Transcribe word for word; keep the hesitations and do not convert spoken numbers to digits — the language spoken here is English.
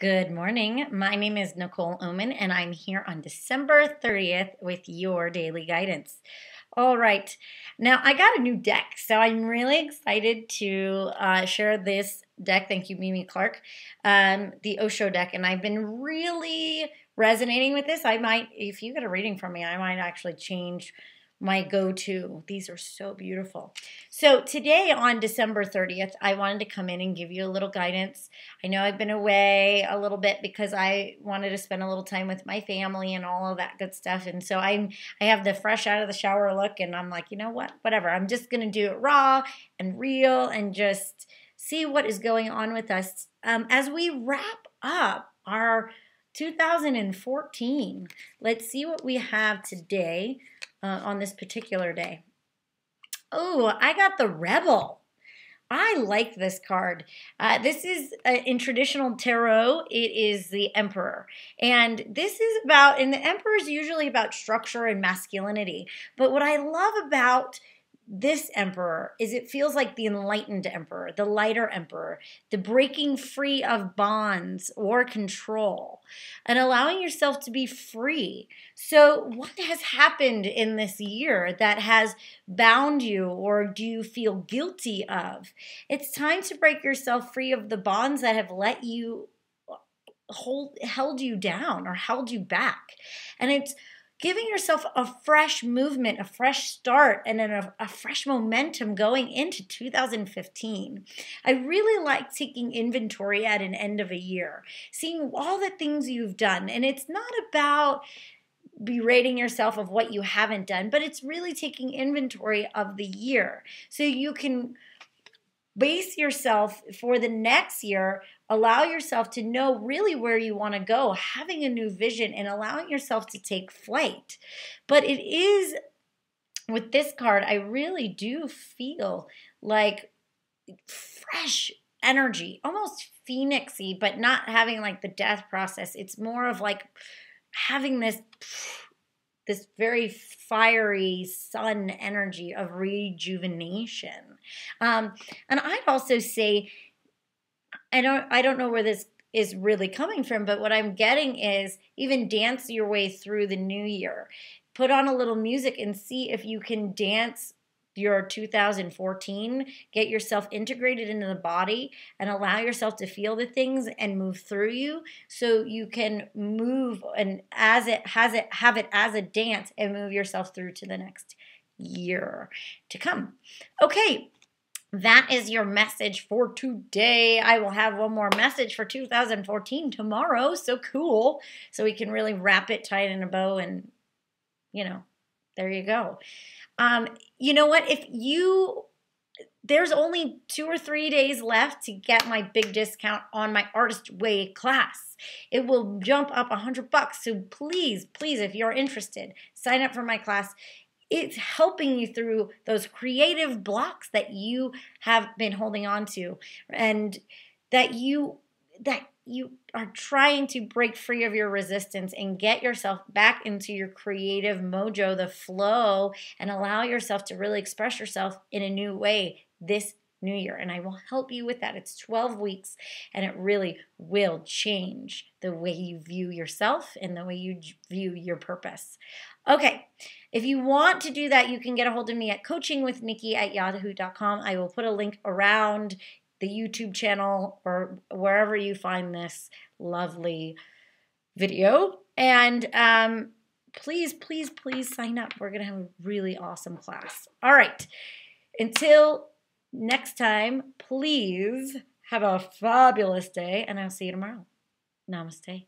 Good morning. My name is Nicole Oman, and I'm here on December thirtieth with your daily guidance. All right. Now, I got a new deck, so I'm really excited to uh, share this deck. Thank you, Mimi Clark, um, the Osho deck, and I've been really resonating with this. I might, if you get a reading from me, I might actually change my go-to. These are so beautiful. So today on December thirtieth, I wanted to come in and give you a little guidance. I know I've been away a little bit because I wanted to spend a little time with my family and all of that good stuff. And so I'm, I have the fresh out of the shower look, and I'm like, you know what, whatever. I'm just going to do it raw and real and just see what is going on with us um, as we wrap up our two thousand fourteen. Let's see what we have today. Uh, on this particular day. Oh, I got the Rebel. I like this card. Uh, this is, uh, in traditional tarot, it is the Emperor. And this is about, and the Emperor is usually about structure and masculinity. But what I love about this Emperor is it feels like the enlightened Emperor, the lighter Emperor, the breaking free of bonds or control and allowing yourself to be free. So what has happened in this year that has bound you or do you feel guilty of? It's time to break yourself free of the bonds that have let you hold, held you down or held you back. And it's giving yourself a fresh movement, a fresh start, and then a, a fresh momentum going into two thousand fifteen. I really like taking inventory at an end of a year, seeing all the things you've done. And it's not about berating yourself of what you haven't done, but it's really taking inventory of the year. So you can base yourself for the next year, allow yourself to know really where you want to go, having a new vision and allowing yourself to take flight. But it is, with this card, I really do feel like fresh energy, almost phoenixy, but not having like the death process. It's more of like having this this very fiery sun energy of rejuvenation. Um, and I'd also say, I don't, I don't know where this is really coming from, but what I'm getting is even dance your way through the new year. Put on a little music and see if you can dance your two thousand fourteen, get yourself integrated into the body and allow yourself to feel the things and move through you so you can move and as it has it have it as a dance and move yourself through to the next year to come. Okay, that is your message for today. I will have one more message for two thousand fourteen tomorrow. So cool. So we can really wrap it, tie it in a bow, and you know, there you go. Um, you know what? If you, there's only two or three days left to get my big discount on my Artist Way class. It will jump up a hundred bucks. So please, please, if you're interested, sign up for my class. It's helping you through those creative blocks that you have been holding on to and that you, that you are trying to break free of your resistance and get yourself back into your creative mojo, the flow, and allow yourself to really express yourself in a new way this new year. And I will help you with that. It's twelve weeks, and it really will change the way you view yourself and the way you view your purpose. Okay, if you want to do that, you can get a hold of me at coaching with nikki at yahoo dot com. I will put a link around the YouTube channel or wherever you find this lovely video. And um, please, please, please sign up. We're going to have a really awesome class. All right. Until next time, please have a fabulous day, and I'll see you tomorrow. Namaste.